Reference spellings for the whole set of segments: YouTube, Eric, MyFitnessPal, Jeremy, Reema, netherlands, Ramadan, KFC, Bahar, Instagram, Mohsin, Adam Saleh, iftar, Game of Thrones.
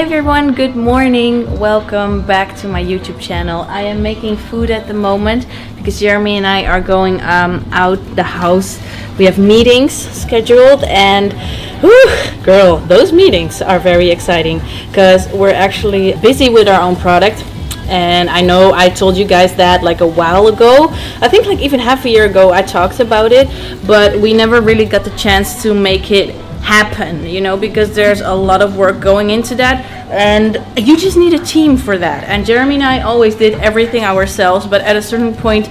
Hey everyone, good morning. Welcome back to my YouTube channel. I am making food at the moment because Jeremy and I are going out the house. We have meetings scheduled and whew, girl, those meetings are very exciting because we're actually busy with our own product. And I know I told you guys that like a while ago. I think like even half a year ago I talked about it, but we never really got the chance to make it happen, you know, because there's a lot of work going into that and you just need a team for that. And Jeremy and I always did everything ourselves, but at a certain point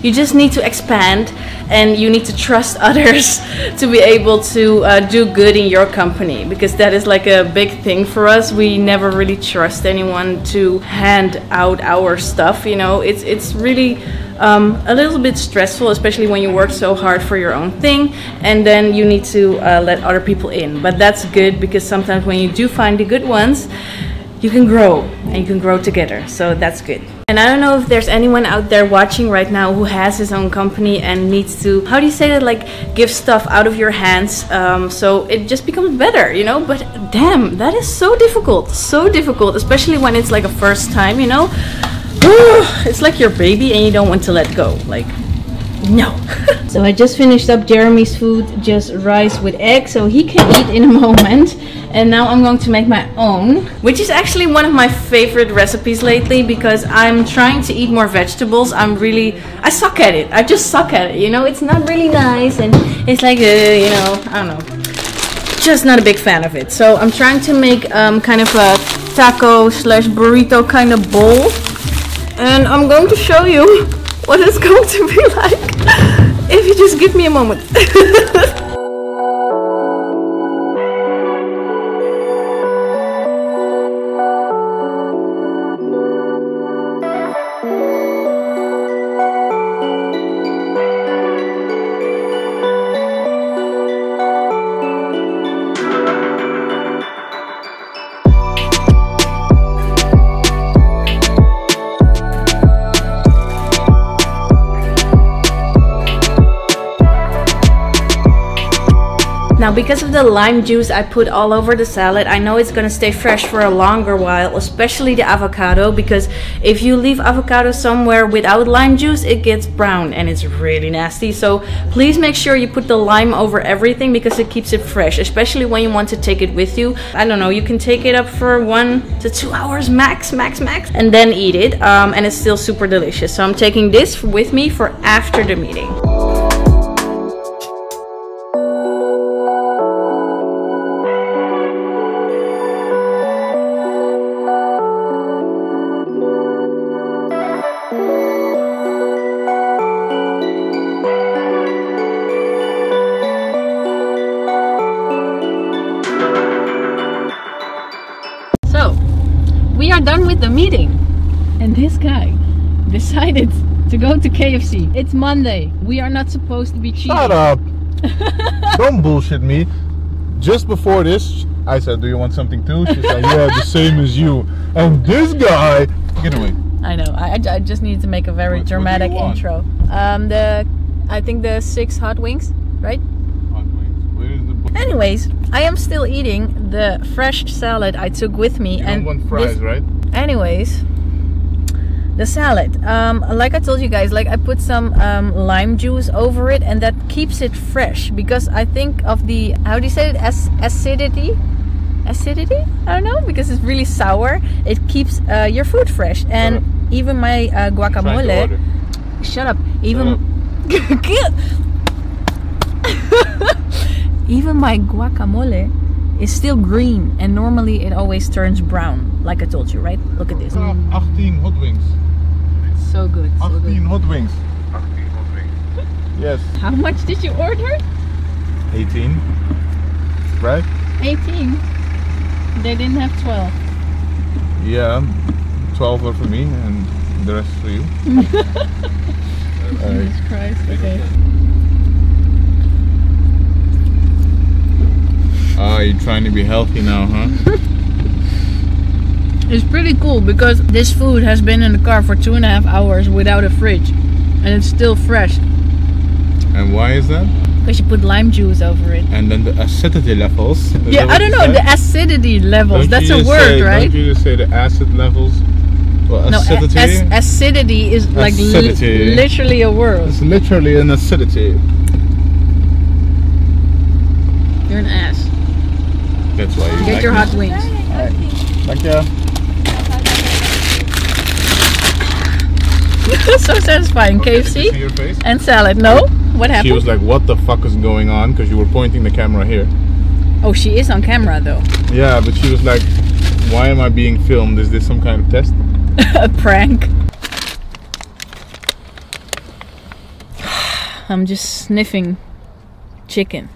you just need to expand and you need to trust others to be able to do good in your company, because that is like a big thing for us. We never really trust anyone to hand out our stuff, you know. It's really a little bit stressful, especially when you work so hard for your own thing and then you need to let other people in. But that's good, because sometimes when you do find the good ones, you can grow and you can grow together, so that's good. And I don't know if there's anyone out there watching right now who has his own company and needs to, how do you say that, like give stuff out of your hands so it just becomes better, you know. But damn, that is so difficult, especially when it's like a first time, you know. It's like your baby and you don't want to let go, like no. So I just finished up Jeremy's food, just rice with egg, so he can eat in a moment. And now I'm going to make my own, which is actually one of my favorite recipes lately, because I'm trying to eat more vegetables. I suck at it. I just suck at it, you know. It's not really nice and it's like, you know, I don't know. Just not a big fan of it. So I'm trying to make kind of a taco slash burrito kind of bowl. And I'm going to show you what it's going to be like if you just give me a moment. Now, because of the lime juice I put all over the salad, I know it's gonna stay fresh for a longer while, especially the avocado, because if you leave avocado somewhere without lime juice, it gets brown and it's really nasty. So please make sure you put the lime over everything, because it keeps it fresh, especially when you want to take it with you. I don't know, you can take it up for 1 to 2 hours max, and then eat it, and it's still super delicious. So I'm taking this with me for after the meeting. Meeting, and this guy decided to go to KFC. It's Monday. We are not supposed to be cheating. Shut up. Don't bullshit me. Just before this, I said, do you want something too? She said, yeah, the same as you. And this guy, get away. I know. I just need to make a very dramatic intro. I think the 6 hot wings, right? Hot wings. Where is the book? Anyways, I am still eating the fresh salad I took with me. You and don't want fries, right? Anyways, the salad, like I told you guys, like I put some lime juice over it, and that keeps it fresh, because I think of the, how do you say it, acidity, I don't know, because it's really sour. It keeps your food fresh. And even my guacamole, even my guacamole is still green, and normally it always turns brown, like I told you, right? Look at this. 18 hot wings. So good. 18 hot wings. 18 hot wings. Yes. How much did you order? 18. Right? 18. They didn't have 12. Yeah, 12 were for me and the rest for you. Jesus Christ. Okay. Oh, you're trying to be healthy now, huh? It's pretty cool, because this food has been in the car for 2.5 hours without a fridge, and it's still fresh. And why is that? We should put lime juice over it. And then the acidity levels. Yeah, I don't know, the acidity levels. That's a word, right? Don't you just say the acid levels? Well, acidity? No, acidity is like literally a word. It's literally an acidity. You're an ass. That's why you get your hot wings. Alright, thank you. So satisfying. KFC and salad. No? What happened? She was like, what the fuck is going on? Because you were pointing the camera here. Oh, she is on camera though. Yeah, but she was like, why am I being filmed? Is this some kind of test? A prank. I'm just sniffing chicken.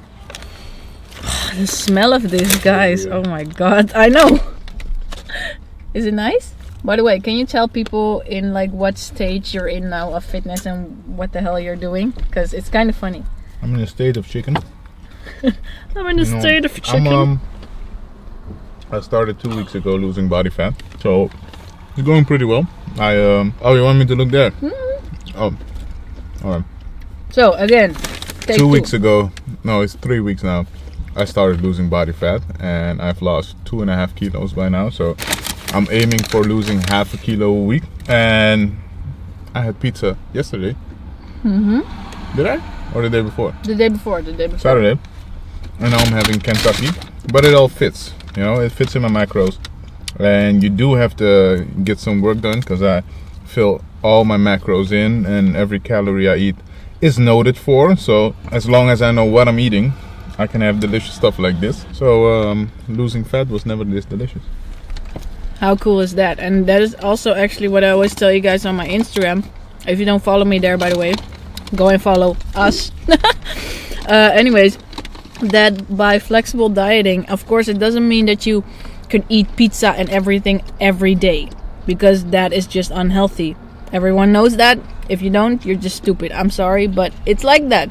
The smell of this, guys. Oh my god. I know. Is it nice? By the way, can you tell people in like what stage you're in now of fitness and what the hell you're doing? Because it's kind of funny. I'm in a state of chicken. I'm in a state of chicken. I started 2 weeks ago losing body fat, so it's going pretty well. Oh, you want me to look there? Mm-hmm. Oh, all right. So again, take 2 weeks ago. No, it's 3 weeks now. I started losing body fat, and I've lost 2.5 kilos by now. So I'm aiming for losing 0.5 kilo a week, and I had pizza yesterday. Mm-hmm. Did I? Or the day before? The day before, Saturday. And now I'm having Kentucky, but it all fits. You know, it fits in my macros. And you do have to get some work done because I fill all my macros in, and every calorie I eat is noted for. So as long as I know what I'm eating, I can have delicious stuff like this. So losing fat was never this delicious. How cool is that? And that is also actually what I always tell you guys on my Instagram. If you don't follow me there, by the way, go and follow us. Anyways, that by flexible dieting, of course, it doesn't mean that you can eat pizza and everything every day, because that is just unhealthy. Everyone knows that. If you don't, you're just stupid. I'm sorry, but it's like that.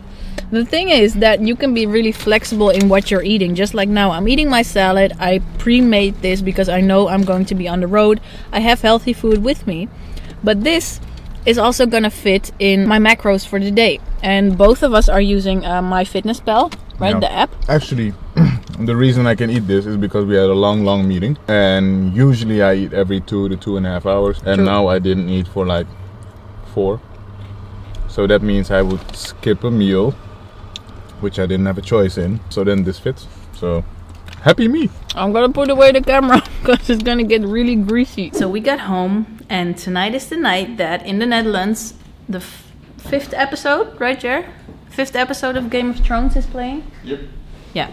The thing is that you can be really flexible in what you're eating. Just like now, I'm eating my salad. I pre-made this because I know I'm going to be on the road. I have healthy food with me. But this is also going to fit in my macros for the day. And both of us are using MyFitnessPal, right? Yeah. The app. Actually, the reason I can eat this is because we had a long meeting. And usually I eat every 2 to 2.5 hours. And true. Now I didn't eat for like 4. So that means I would skip a meal, which I didn't have a choice in. So then this fits. So happy me. I'm gonna put away the camera because it's gonna get really greasy. So we got home, and tonight is the night that in the Netherlands the 5th episode, right Jer? 5th episode of Game of Thrones is playing. Yep. Yeah.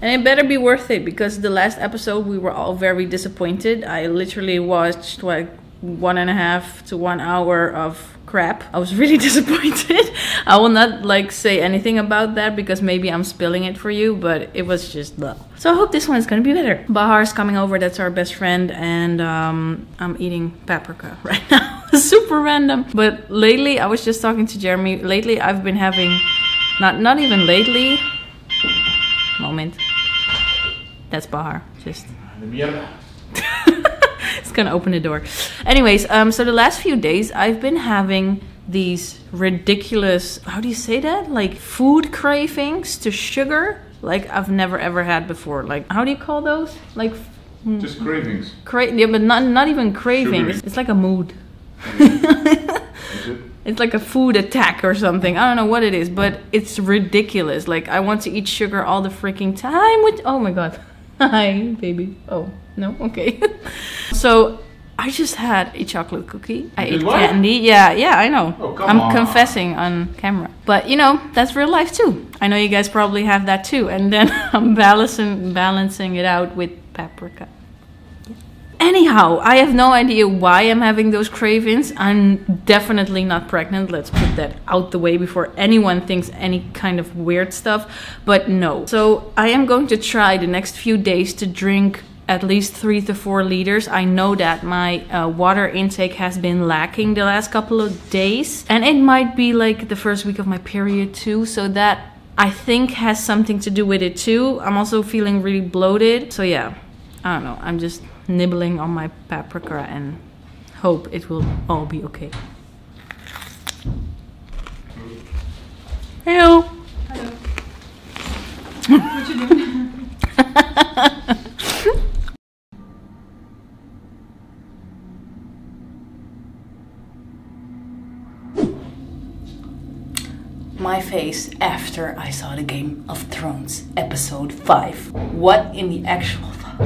And it better be worth it, because the last episode we were all very disappointed. I literally watched like 1.5 to 1 hour of crap. I was really disappointed. I will not like say anything about that because maybe I'm spilling it for you, but it was just blah. So I hope this one's gonna be better. Bahar's coming over, that's our best friend, and I'm eating paprika right now. Super random. But lately, I was just talking to Jeremy. Lately, I've been having, not even lately. Moment. That's Bahar. Just. It's gonna open the door. Anyways, so the last few days I've been having these ridiculous, how do you say that? Like food cravings to sugar, like I've never ever had before. Like, how do you call those? Like just cravings. Yeah, but not even cravings. Sugary. It's like a mood. Is it? It's like a food attack or something. I don't know what it is, but it's ridiculous. Like I want to eat sugar all the freaking time. With oh my god. Hi, baby. Oh, no? Okay. So, I just had a chocolate cookie. I ate candy. Yeah, I know. Oh, come on. I'm confessing on camera. But, you know, that's real life too. I know you guys probably have that too. And then I'm balancing it out with paprika. Yeah. Anyhow, I have no idea why I'm having those cravings. I'm definitely not pregnant. Let's put that out the way before anyone thinks any kind of weird stuff. But no. So, I am going to try the next few days to drink at least 3 to 4 liters. I know that my water intake has been lacking the last couple of days, and it might be like the first week of my period too, so that I think has something to do with it too. I'm also feeling really bloated, so yeah, I don't know. I'm just nibbling on my paprika and hope it will all be okay. Hello. Hello. my face after I saw the Game of Thrones episode 5. What in the actual fuck?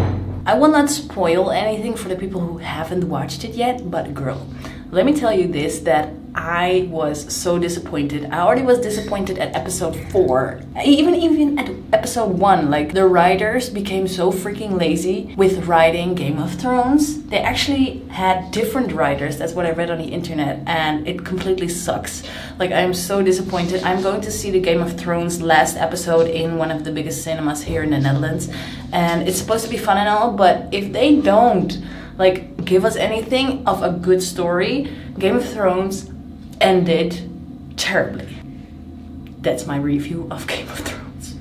I will not spoil anything for the people who haven't watched it yet, but girl, let me tell you this, that I was so disappointed. I already was disappointed at episode 4, even at episode 1. Like, the writers became so freaking lazy with writing Game of Thrones. They actually had different writers, that's what I read on the internet, and it completely sucks. Like, I'm so disappointed. I'm going to see the Game of Thrones last episode in one of the biggest cinemas here in the Netherlands, and it's supposed to be fun and all, but if they don't, like, give us anything of a good story, Game of Thrones ended terribly. That's my review of Game of Thrones.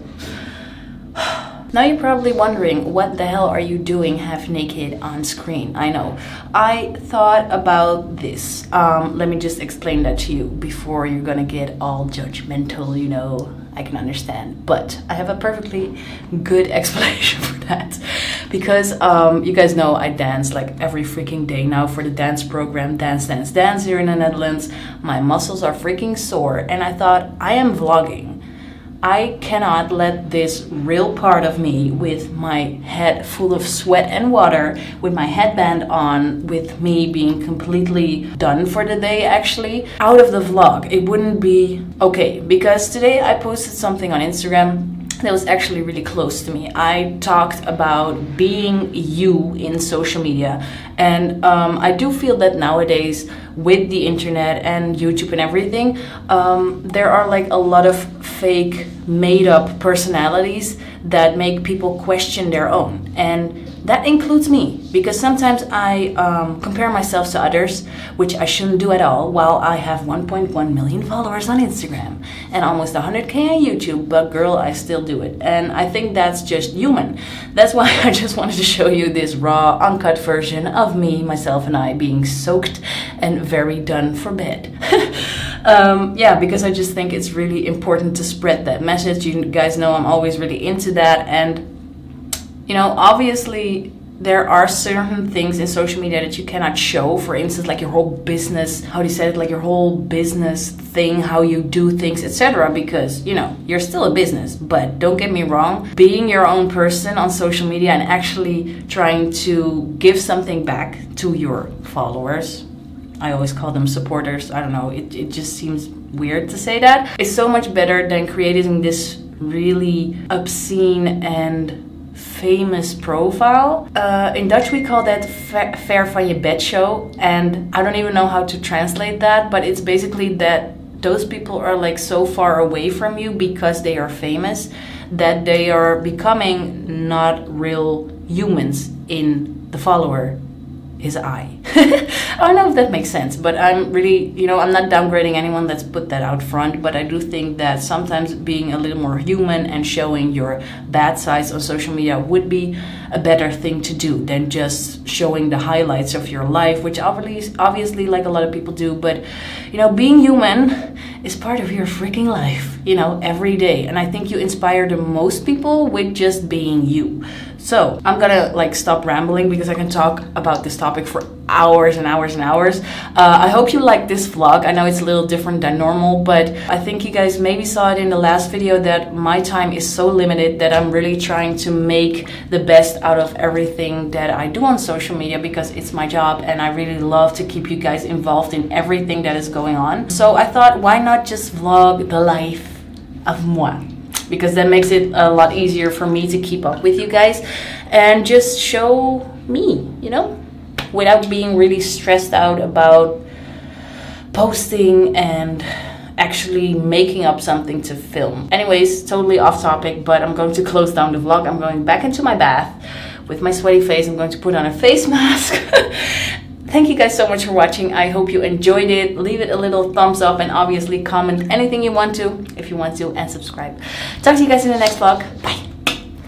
Now you're probably wondering, what the hell are you doing half naked on screen? I know. I thought about this. Let me just explain that to you before you're gonna get all judgmental, you know. I can understand, but I have a perfectly good explanation for that. Because you guys know I dance like every freaking day now for the dance program Dance Dance Dance here in the Netherlands. My muscles are freaking sore, and I thought, I am vlogging. I cannot let this real part of me with my head full of sweat and water, with my headband on, with me being completely done for the day actually, out of the vlog. It wouldn't be okay, because today I posted something on Instagram that was actually really close to me. I talked about being you in social media, and I do feel that nowadays with the internet and YouTube and everything, there are like a lot of fake made-up personalities that make people question their own, and that includes me, because sometimes I compare myself to others, which I shouldn't do at all, while I have 1.1 million followers on Instagram and almost 100K on YouTube, but girl, I still do it. And I think that's just human. That's why I just wanted to show you this raw, uncut version of me, myself and I being soaked and very done for bed. Yeah, because I just think it's really important to spread that message. You guys know I'm always really into that, and you know, obviously there are certain things in social media that you cannot show. For instance, like your whole business, how do you say it, like your whole business thing, how you do things, etc. Because, you know, you're still a business, but don't get me wrong, being your own person on social media and actually trying to give something back to your followers, I always call them supporters, I don't know, it just seems weird to say that, it's so much better than creating this really obscene and famous profile. In Dutch we call that ver van je bed show, and I don't even know how to translate that, but it's basically that those people are like so far away from you because they are famous that they are becoming not real humans in the follower, his eye. I don't know if that makes sense, but I'm really, you know, I'm not downgrading anyone, let's put that out front, but I do think that sometimes being a little more human and showing your bad sides on social media would be a better thing to do than just showing the highlights of your life, which obviously like a lot of people do, but you know, being human is part of your freaking life, you know, every day, and I think you inspire the most people with just being you. So I'm gonna like stop rambling because I can talk about this topic for hours and hours and hours. I hope you like this vlog. I know it's a little different than normal, but I think you guys maybe saw it in the last video that my time is so limited that I'm really trying to make the best out of everything that I do on social media because it's my job, and I really love to keep you guys involved in everything that is going on. So I thought, why not just vlog the life of moi? Because that makes it a lot easier for me to keep up with you guys and just show me, you know, without being really stressed out about posting and actually making up something to film. Anyways, totally off topic, but I'm going to close down the vlog. I'm going back into my bath with my sweaty face. I'm going to put on a face mask. Thank you guys so much for watching. I hope you enjoyed it. Leave it a little thumbs up and obviously comment anything you want to, if you want to, and subscribe. Talk to you guys in the next vlog. Bye.